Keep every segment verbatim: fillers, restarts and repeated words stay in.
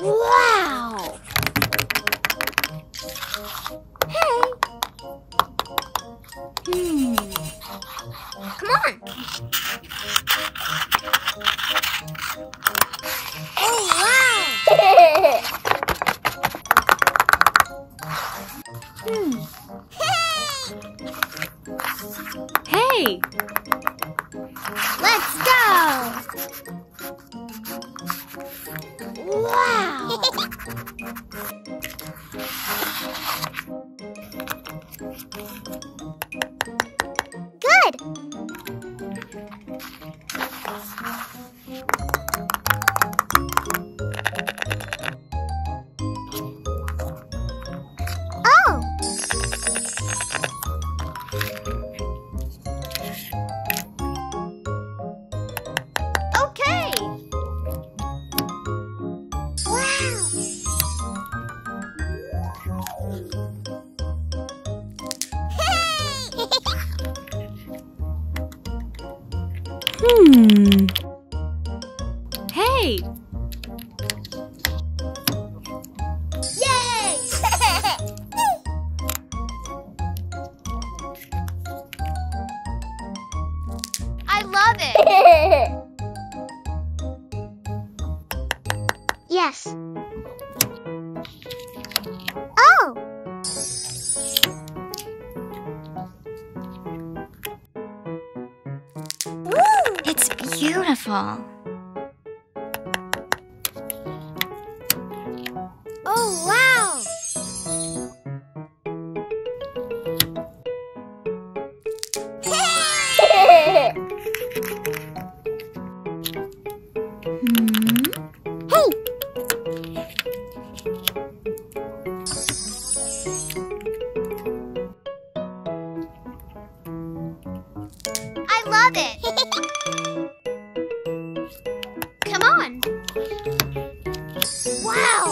Wow! Hey! Hmm. Come on! Oh, wow! Hmm. Hey! Hey! Let's go! Wow! Good! Oh! Okay! Hmm. Hey. Yay! I love it. Yes. Oh. It's beautiful. Oh, wow! Hey! Hmm. Hey! I love it! Come on! Wow!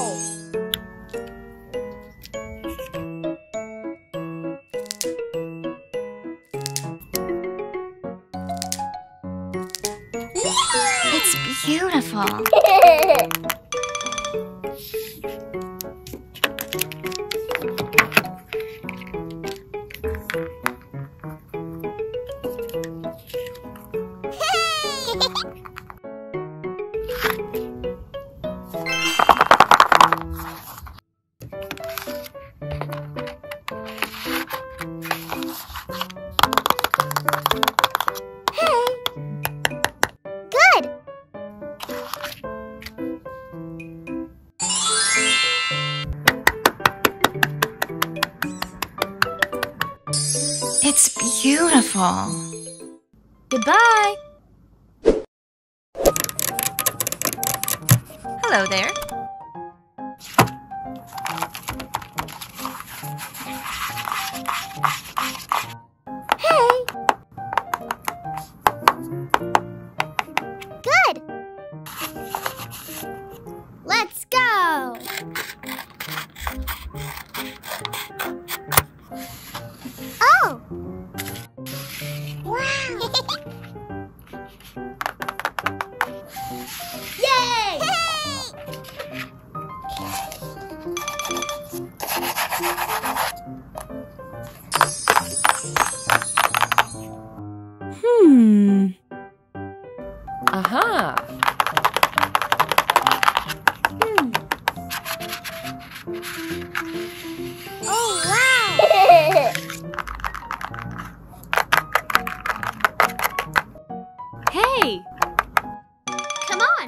It's beautiful! It's beautiful. Goodbye. Hello there. Hey. Good. Let's go. Oh. Hmm. Aha. Hmm. Oh, wow. Hey. Come on.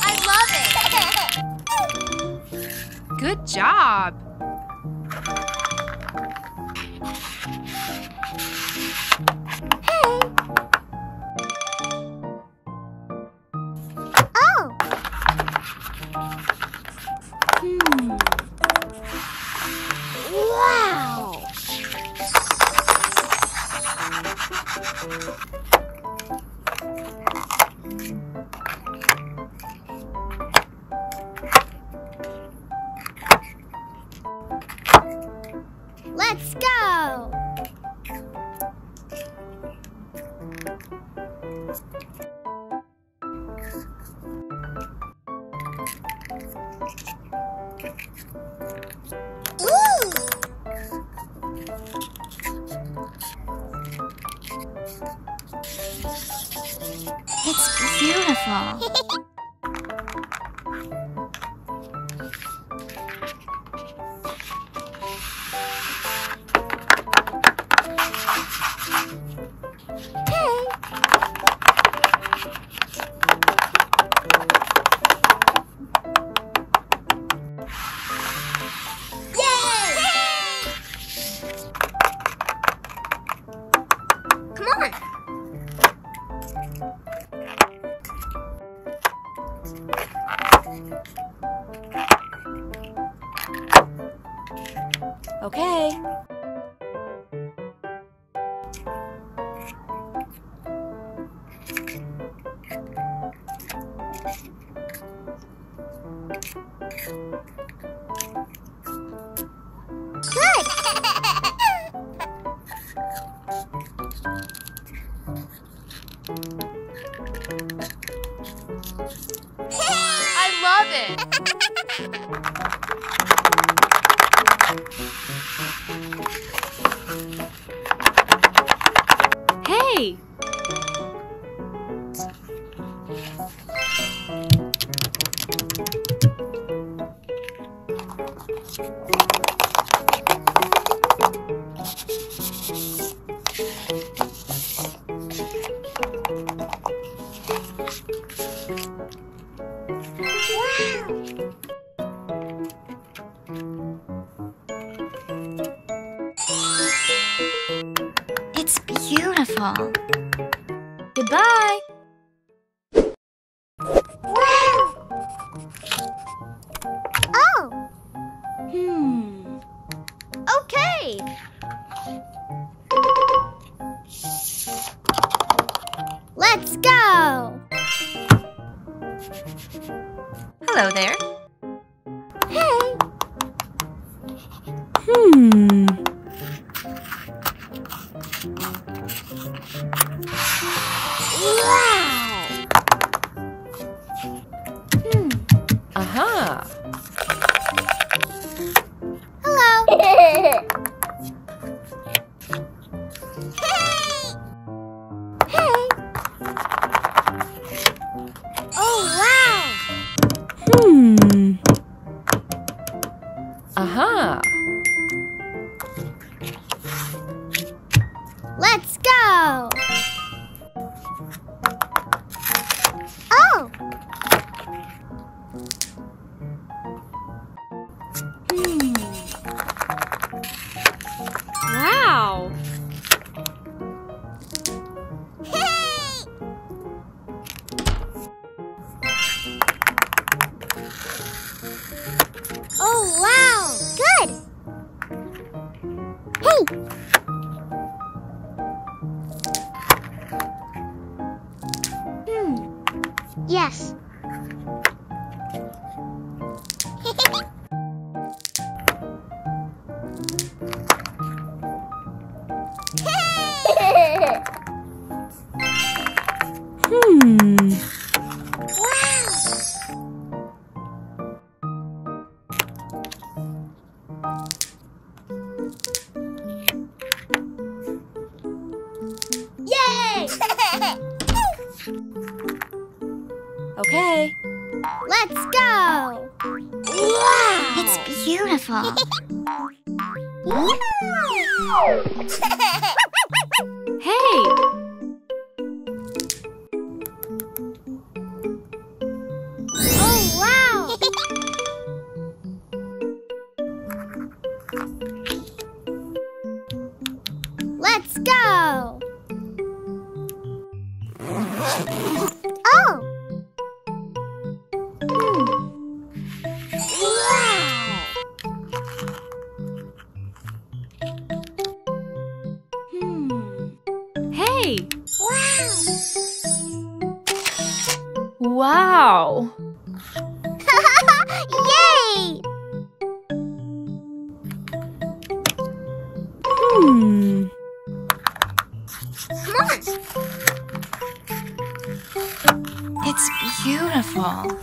I love it! Good job! Hey! Let's go! It's beautiful. Okay. Good. I love it. Hey! It's beautiful. Goodbye. Wow. Oh. Hmm. Okay. Let's go. Hello there. Hey. Hmm. Wow! Hmm. Aha! Hello! Hey! Hey! Oh, wow! Hmm. Aha! Let's go! Oh! Hmm. Wow! Hey! Oh, wow! Good! Hey! Yes. Hey! Hmm. Wow. Yay! Okay. Let's go! Wow! It's beautiful. Hey! Oh, wow! Let's go! Oh! Hmm. Wow! Yay! Hmm. Come on. It's beautiful.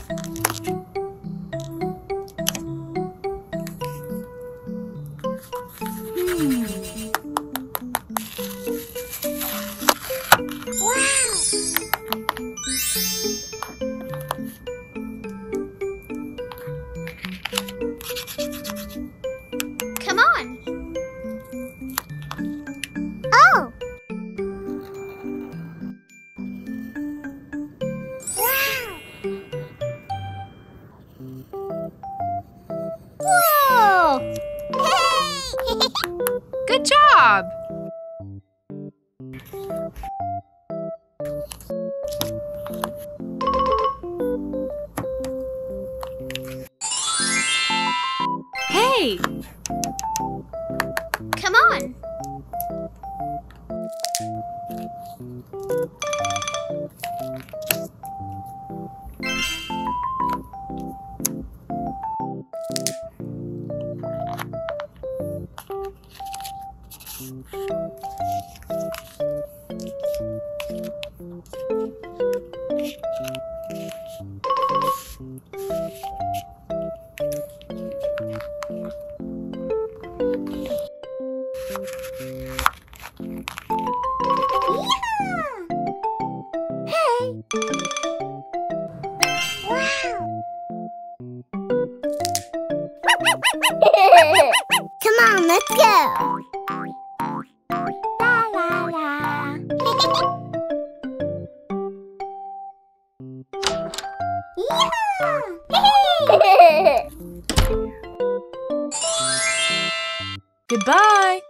Goodbye.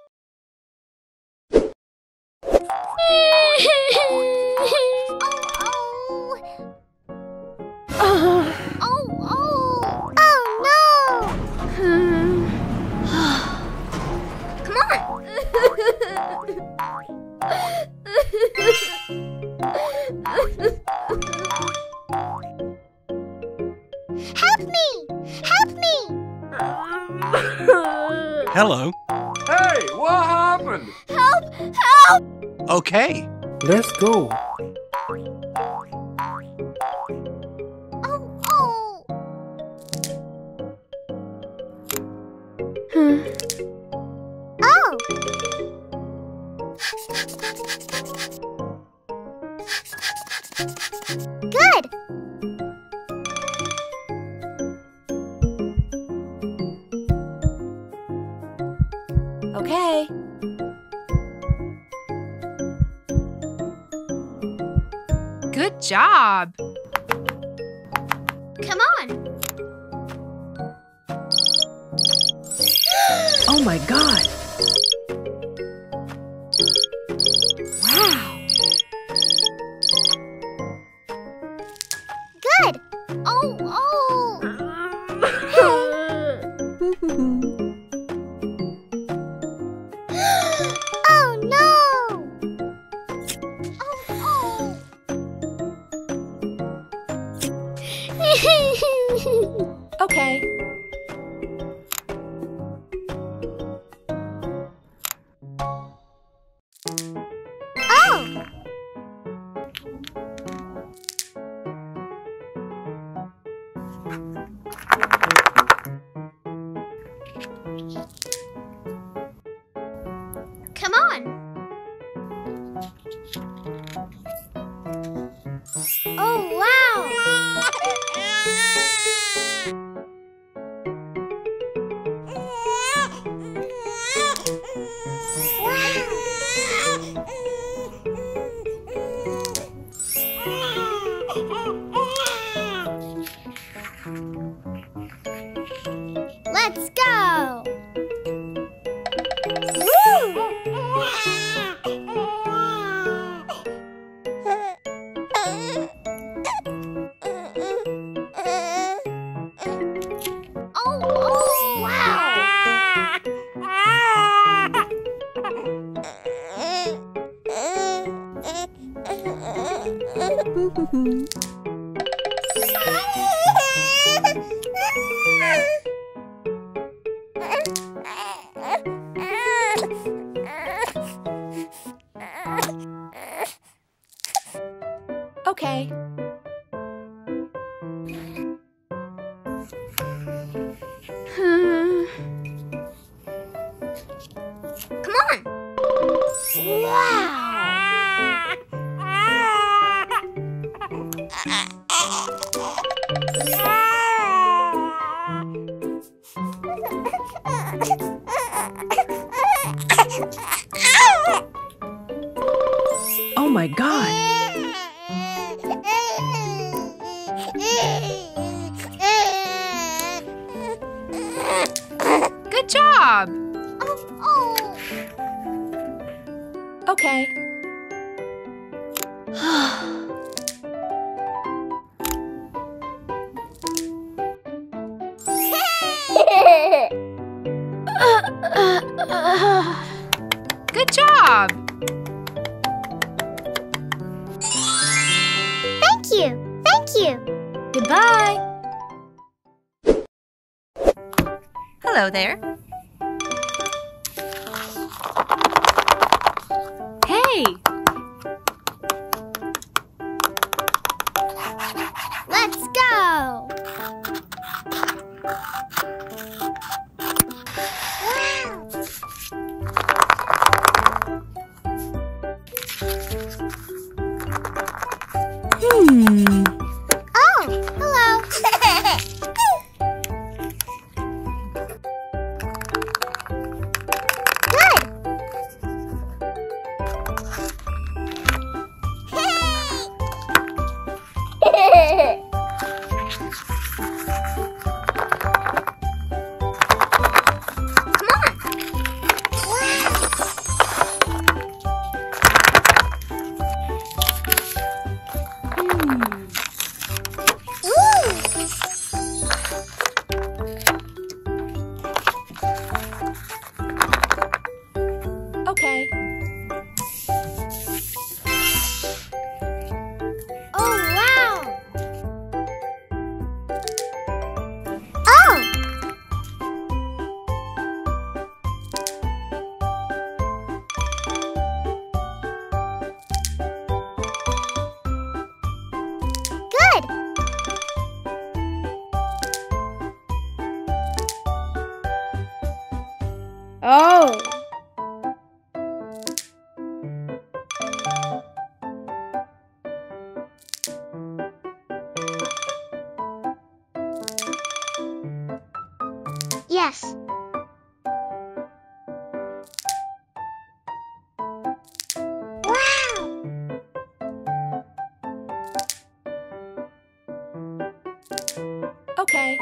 Okay. Let's go. Oh, oh. Hmm. Oh. Good. Okay. Good job! Come on! Oh my god! Wow! Good! Oh, oh! Okay. Oh. Come on. Oh, wow. Okay. Come on. Wow. Oh my God. Good job! Oh, oh. Okay. Good job! Thank you! Thank you! Goodbye! Hello there. Hey! Let's go! Hmm. Oh, hello! Okay. Oh, wow! Oh! Good! Oh! Yes. Wow. Okay.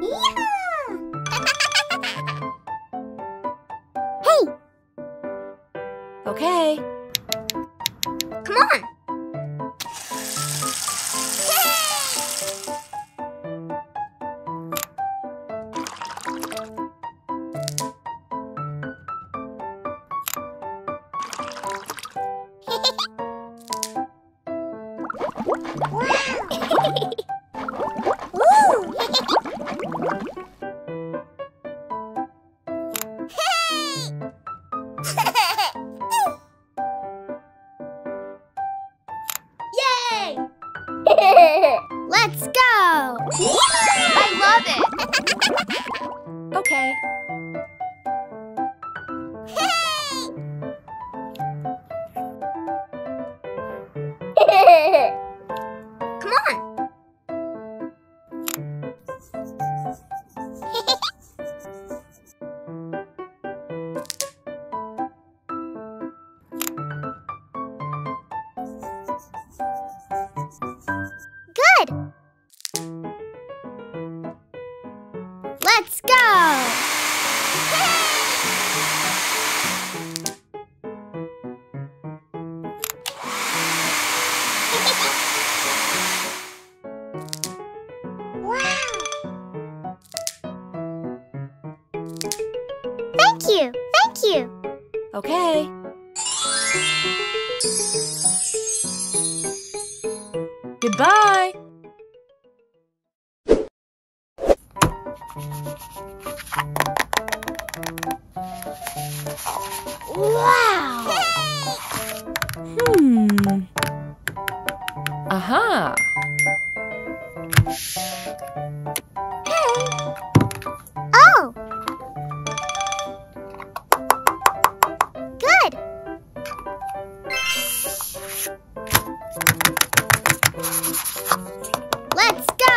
Yeah. Hey. Okay. Come on. Yay! Let's go! I love it! Okay. Hey! Come on! Good! Let's go! Wow! Thank you! Thank you! Okay. Goodbye! Wow! Hmm. Aha! Oh! Good! Let's go!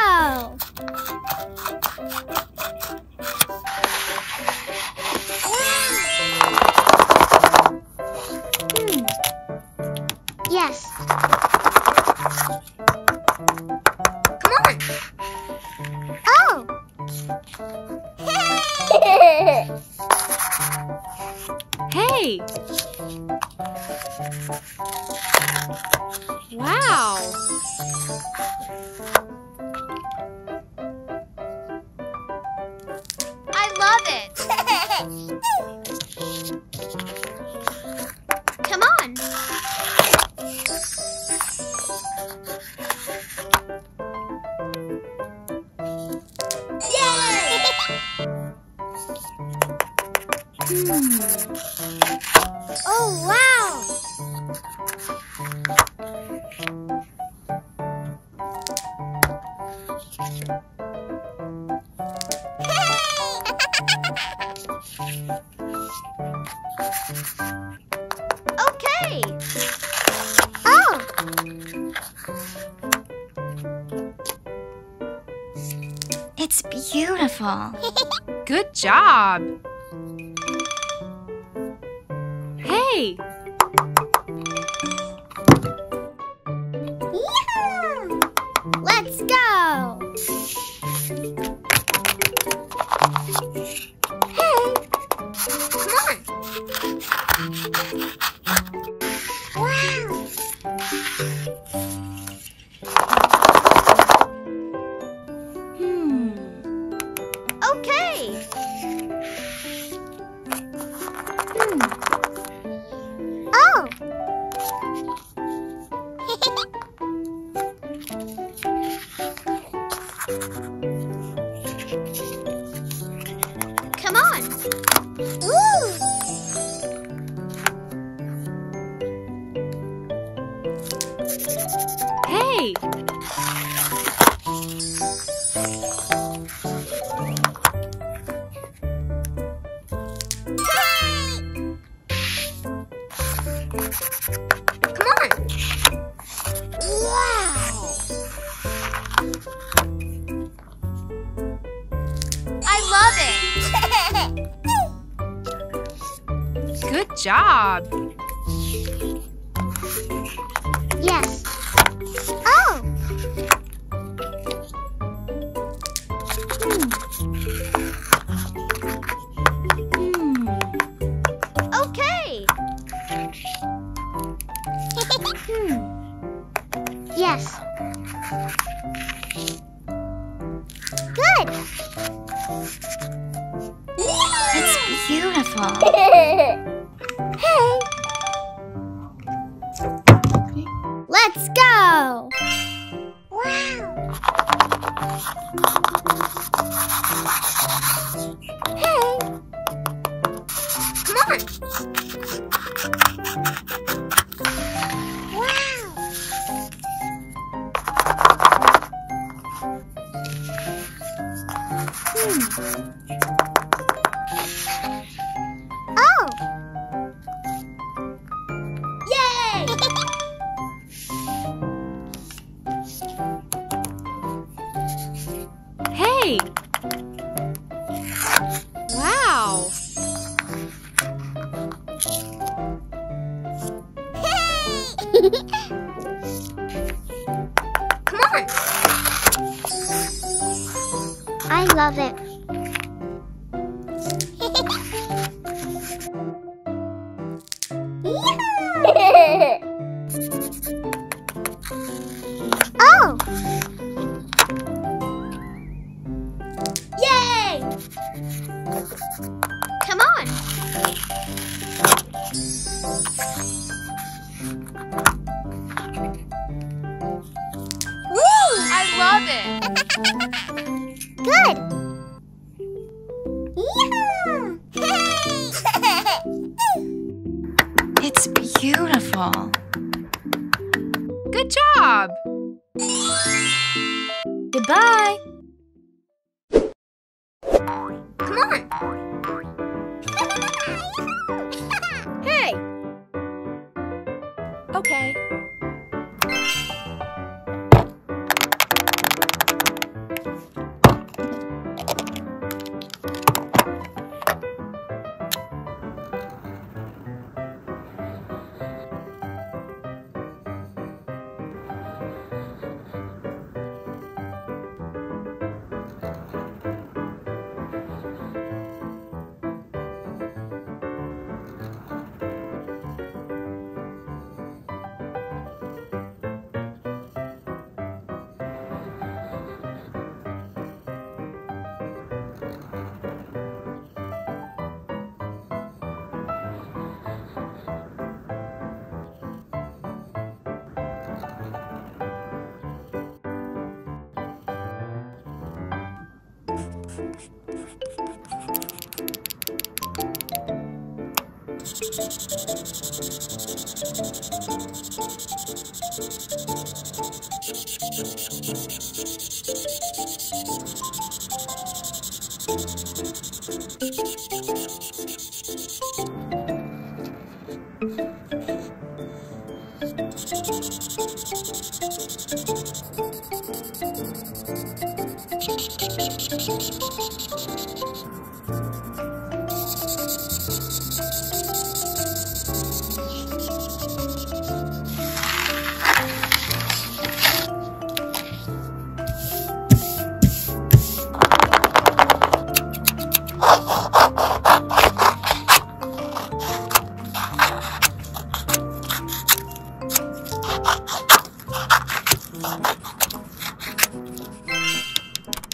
Yes. Come on. Oh. Hey. Wow. I love it. Come on. Hmm. Oh, wow! Okay! Oh! It's beautiful! Good job! Hey! Yahoo! Let's go! Hey! Come on! Wow! Hmm. Okay! Hmm. Come on. Ooh. Hey. Good job. Yes. Oh. Hmm. Hmm. Okay. Hmm. Yes. Good. It's beautiful. Hey! Let's go! Wow! Hey! Come on! Wow! Hmm. Wow! Hey! Come on! I love it. Oh! Come on! Woo! I love it! Good! small. Good job! Goodbye! Come on! Hey! Okay.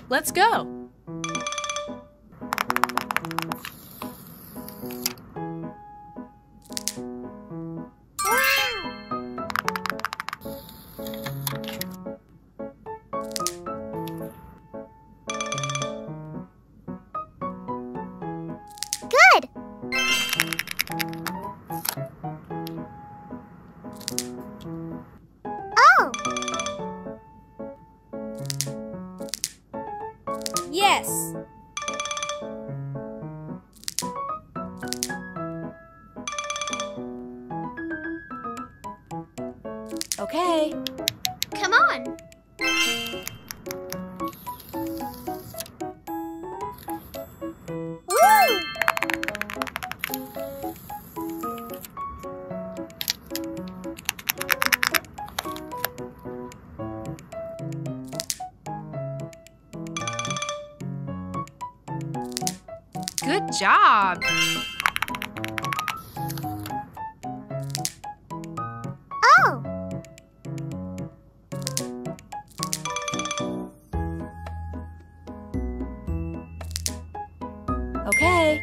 Let's go! Good! Yes. Okay. Come on. Good job! Oh! Okay!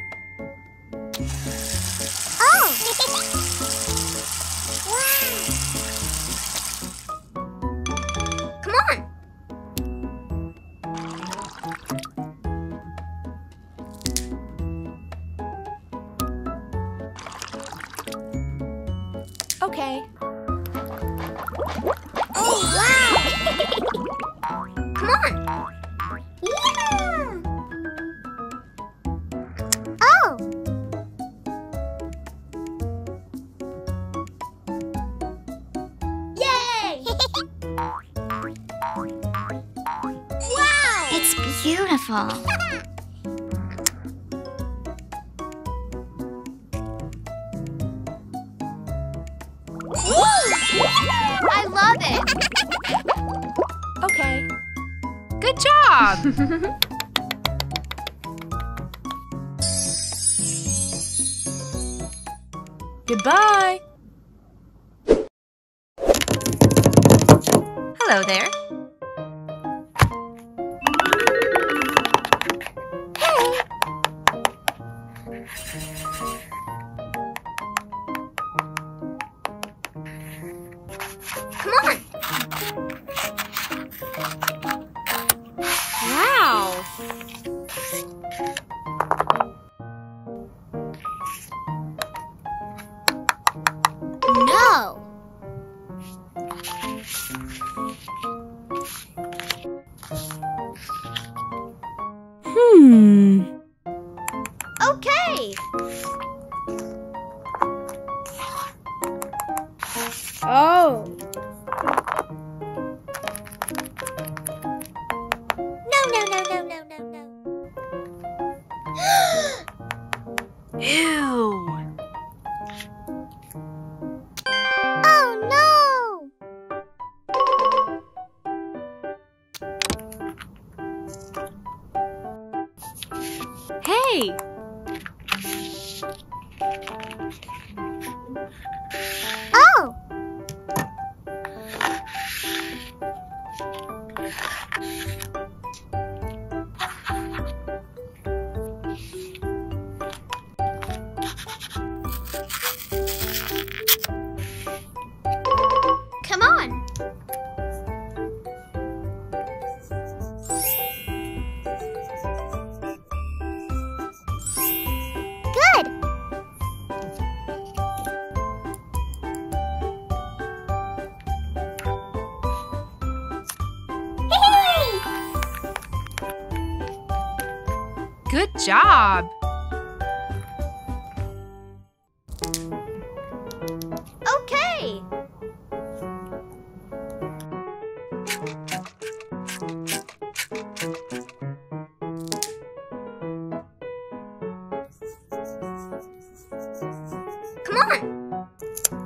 Okay. Oh, wow! Come on! Yeah! Oh! Yay! Wow! It's beautiful! I love it! Okay. Good job! Goodbye! Hello there. Come on! Wow! No! Hmm. Okay. Oh. No, no, no, no, no, no, no. Ew. Hey! Oh! Come on! Good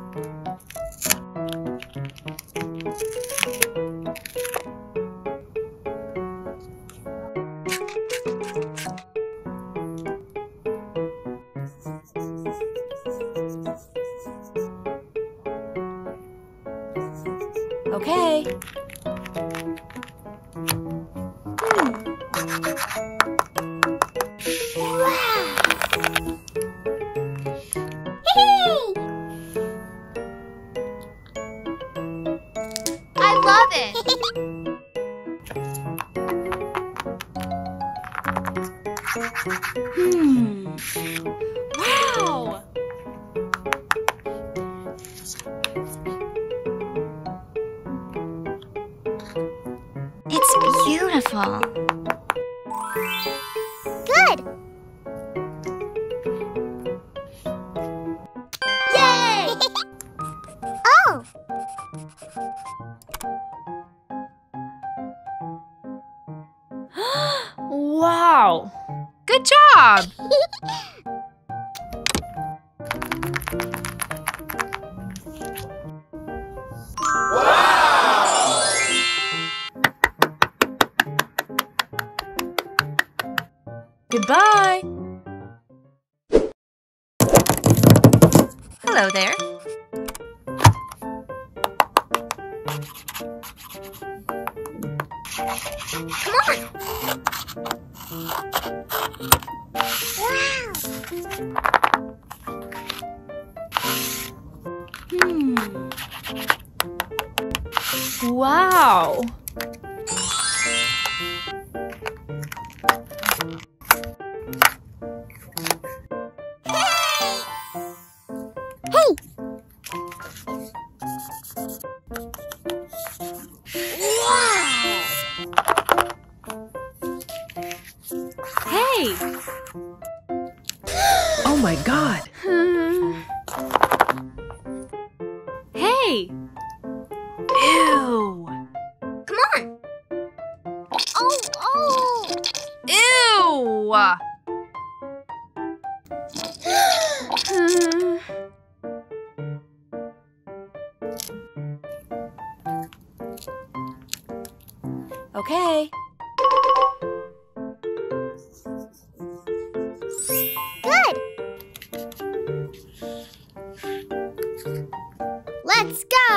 job! Okay! Come on! Okay. Hmm. I love it. Hmm. Wow. It's beautiful. Good. Yay! Oh. Wow. Good job. Goodbye! Hello there. Come on! Wow! Hmm. Wow! Hey! Oh my God! Hey! Ew! Come on! Oh, oh! Ew! Okay. Good. Let's go.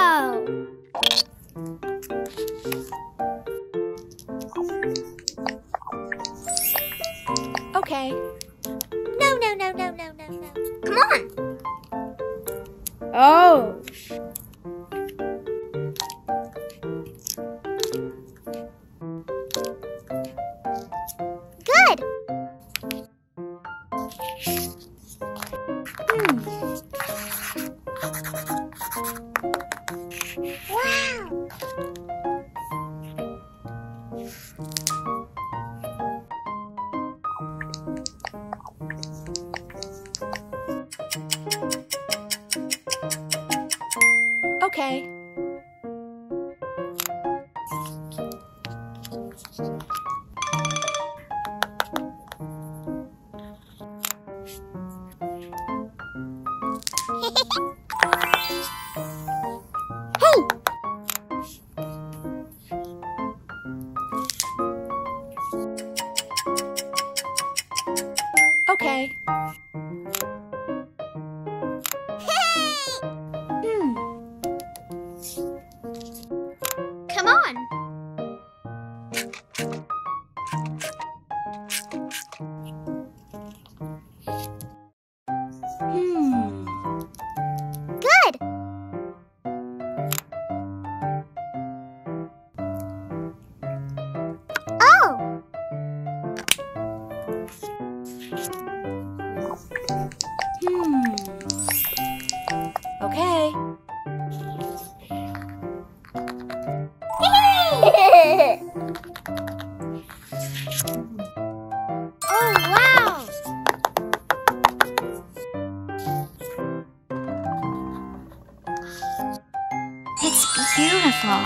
Okay. No, no, no, no, no, no, no. Come on. Oh. Wow! Okay. Okay. Mm. Come on. Hmm. Good. Oh. Hmm. Okay. Oh, wow. It's beautiful.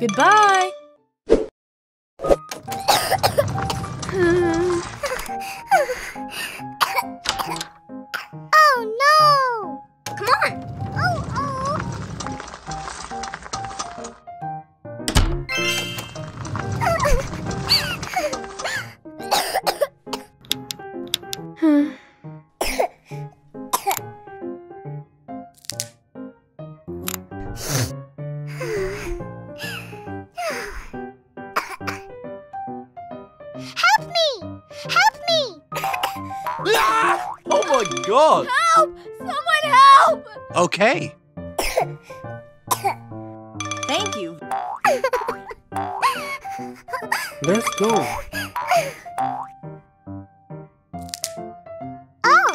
Goodbye. Oh no! Come on! Oh oh. Help me! Help me! Ah! Oh my God! Help! Someone help! Okay. Thank you. Let's go. Oh!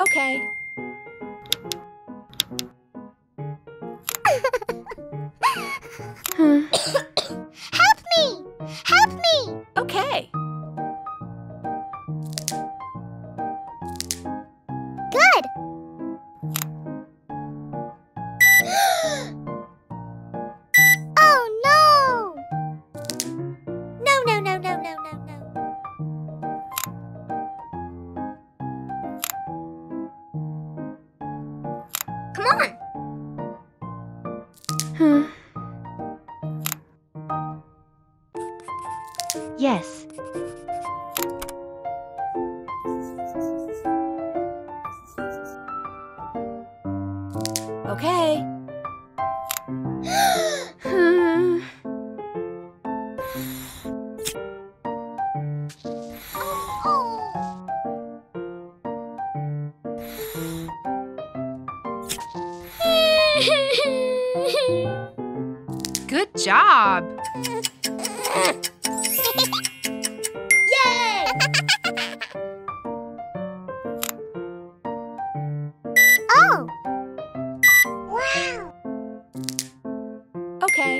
Okay. Help me! Help me! Okay. Good. Oh no! No, no, no, no, no, no, no. Come on. Huh. Yes. Okay. Good job! Yay! Oh! Wow! Okay.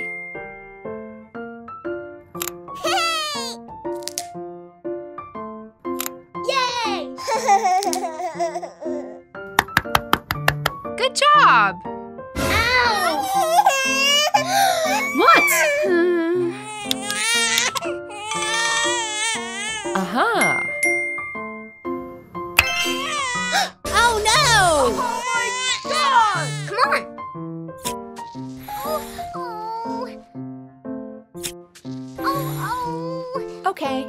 Yay! Good job! What? Okay.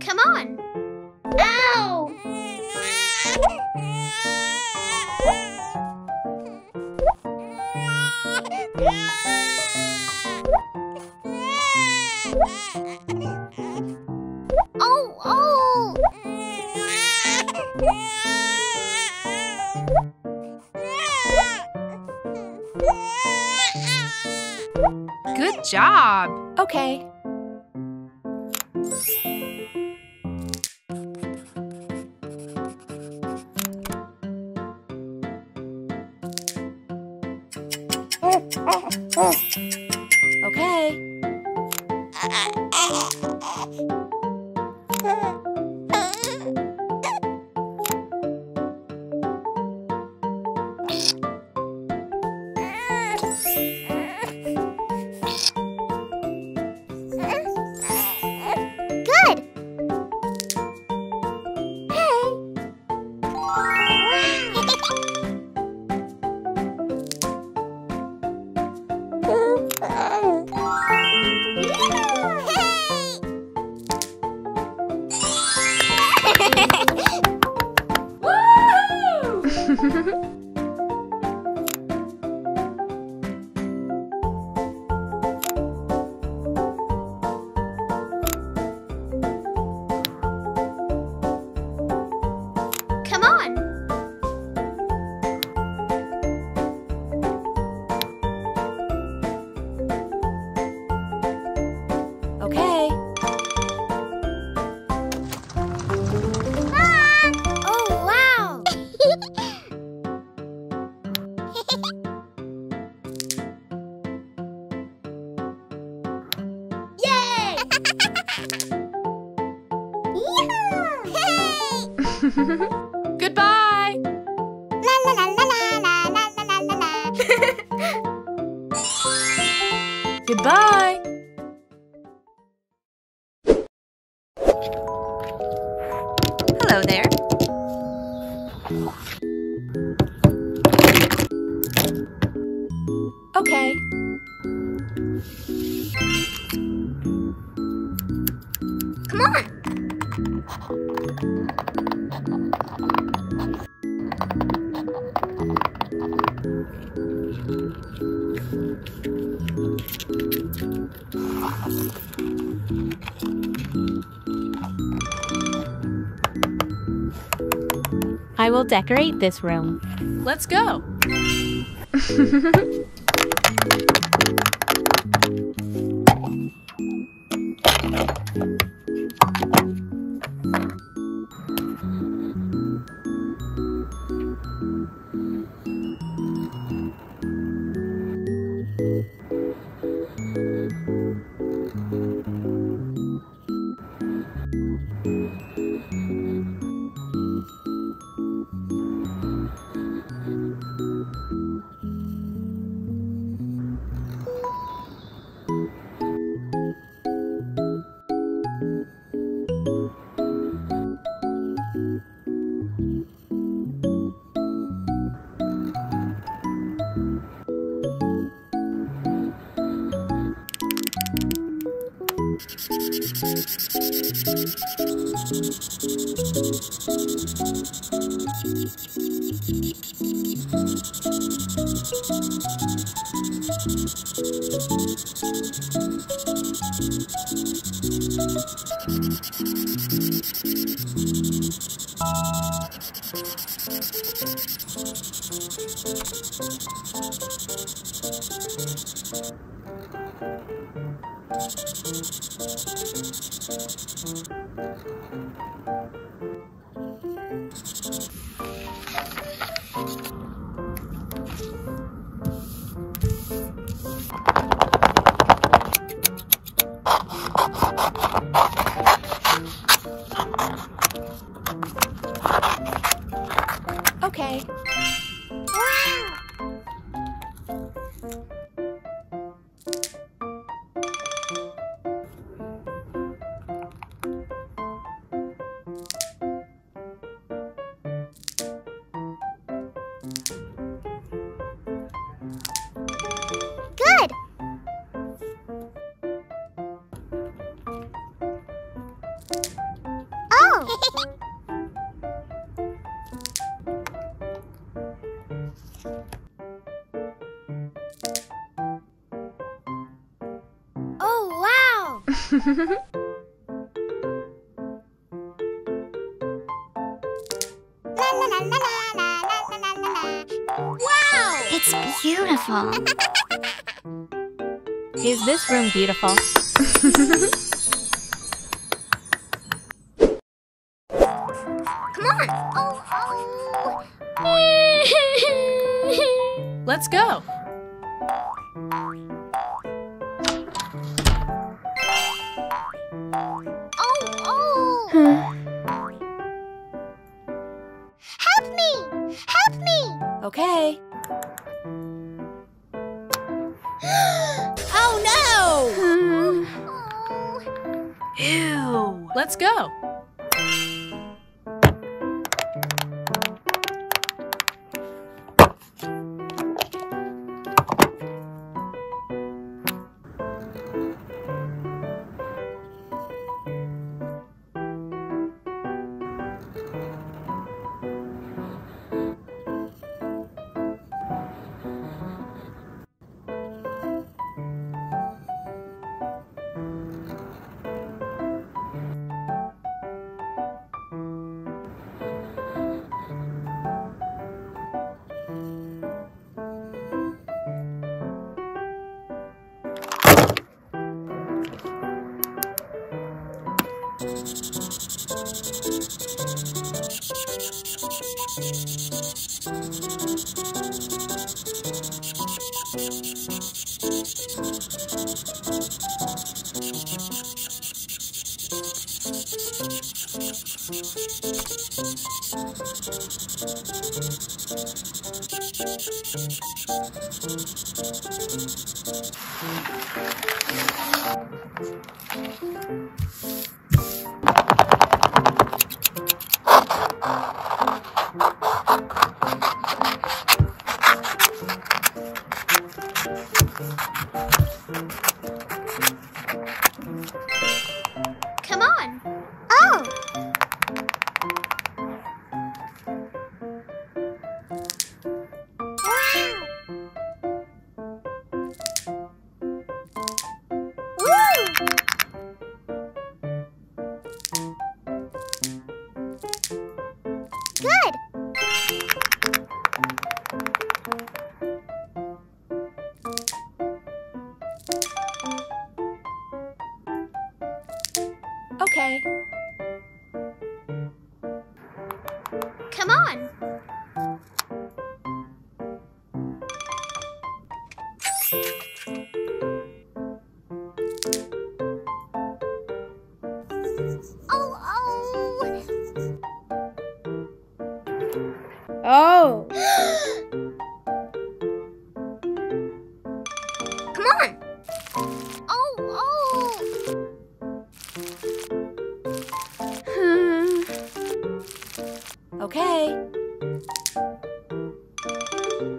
Come on. Ow! Oh, oh! Good job. Okay. Okay. Good. Come on. Okay. Ah! Oh, wow. Yay! Yee-haw! Hey! Goodbye! La la la la la la la la la la. Goodbye! Hello there. Okay. Come on! I will decorate this room. Let's go. Okay. Wow! It's beautiful. Is this room beautiful? Come on! Oh, oh. Let's go! Okay. Oh no! Hmm. Ew. Let's go. Okay. Come on. Oh, oh. Oh. Come on. Oh, oh. Okay.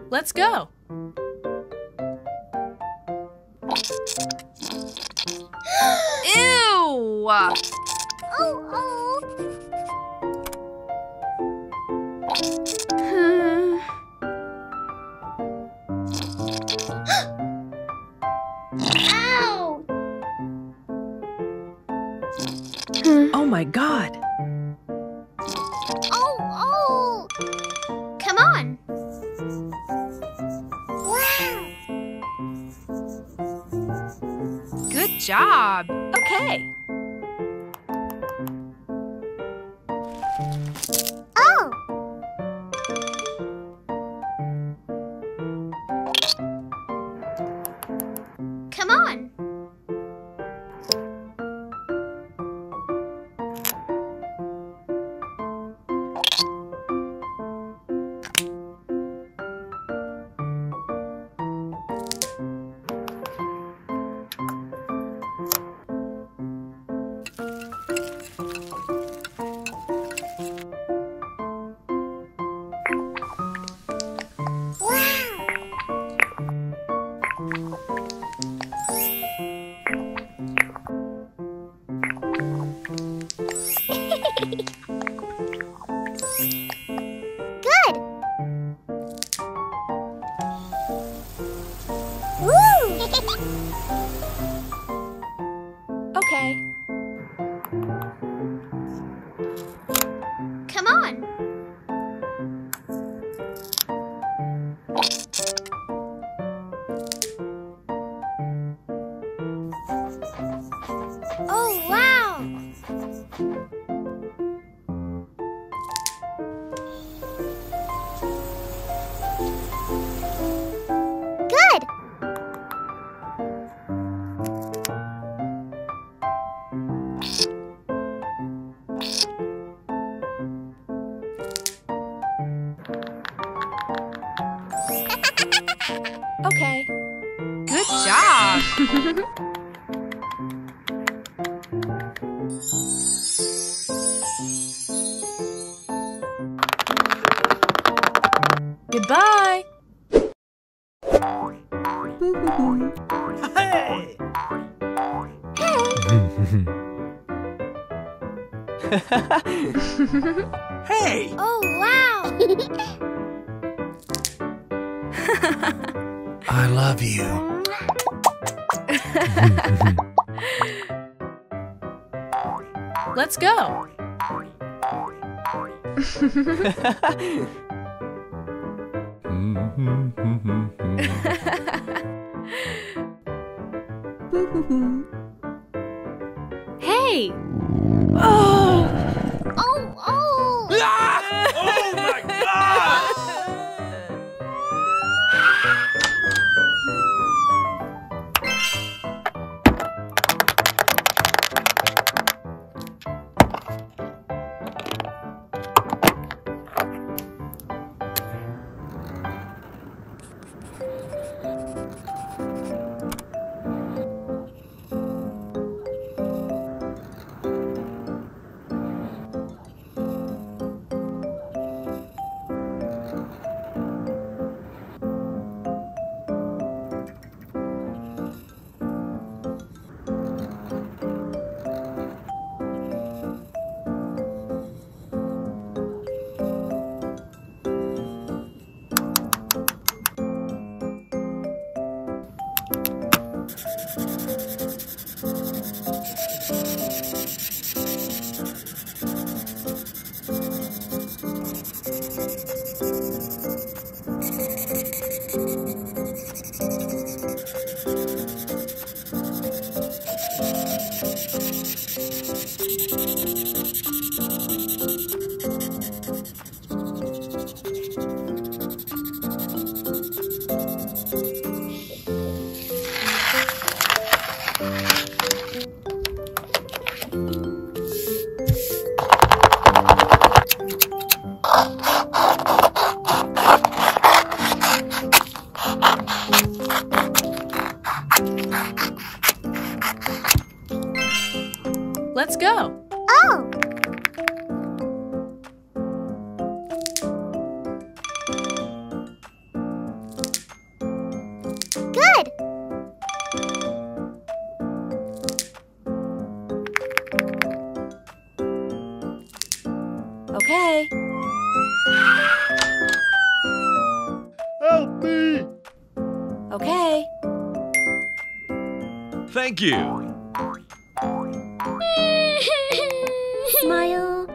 Let's go. Ew. Oh, oh. Ow. Oh my God. Good job. Okay. Oh. Come on. Okay. Come on. Oh, wow. Okay. Good job! Goodbye! Hey! Hey! Hey! Oh, wow! I love you. Let's go. Hey. Oh. Oh, oh. Ah! Oh my God. Let's go. Oh. Good. Okay. Help me. Okay. Thank you. Smile.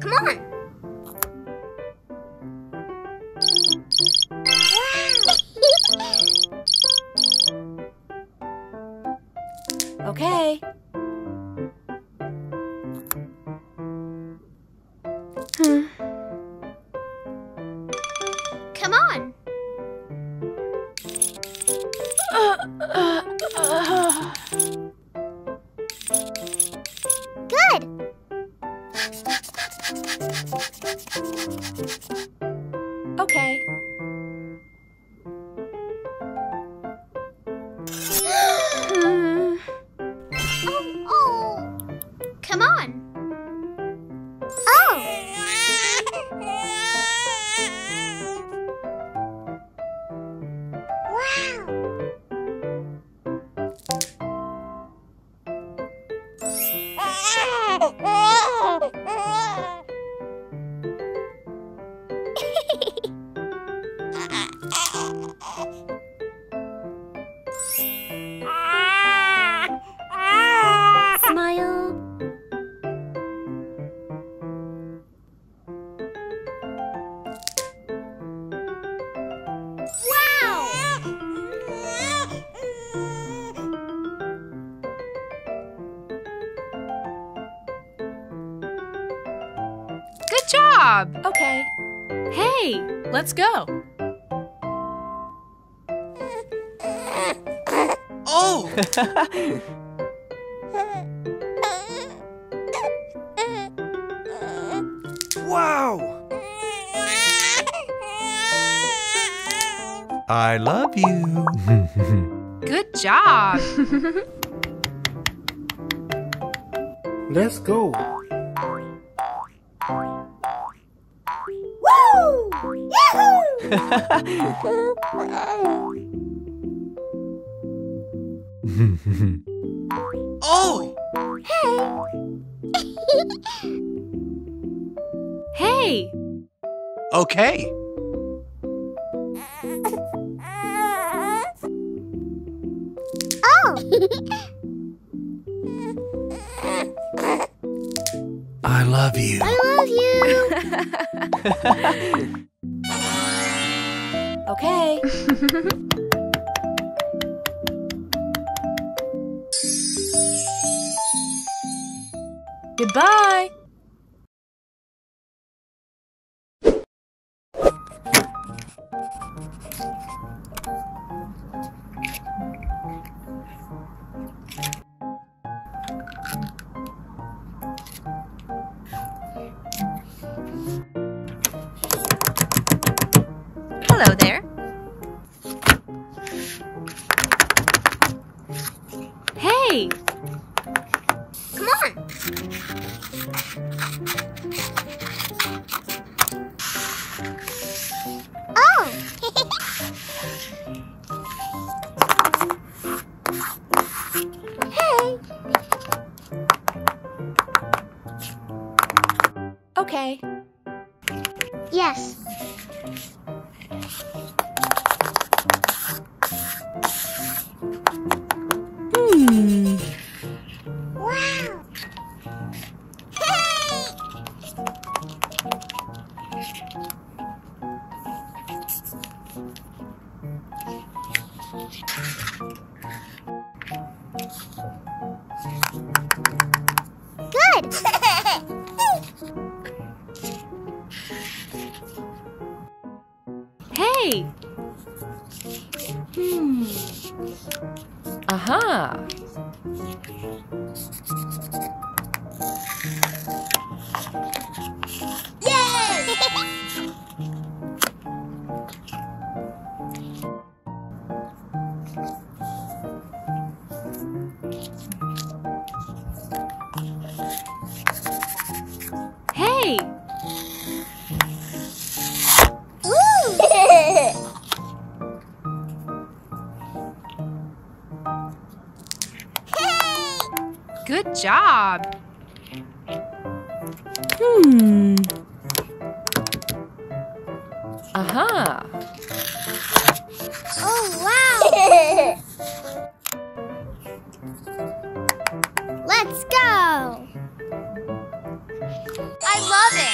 Come on. Okay. Come on. Uh, uh, uh. Good. Okay. job! Okay. Hey, let's go. Oh! Wow! I love you. Good job. Let's go. Woo! Yahoo! Oh! Hey. Hey. Okay. I love you. I love you. Okay. Goodbye. Hello there. Hey! Come on! Oh! Hey! Okay. Yes. Hmm. Wow. Hey. Good. Hey. Hmm. Aha. Yay! Hey. Good job. Hmm. Aha. Oh wow. Let's go. I love it.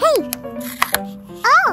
Hey. Oh.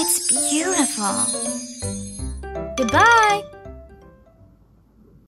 It's beautiful. Goodbye.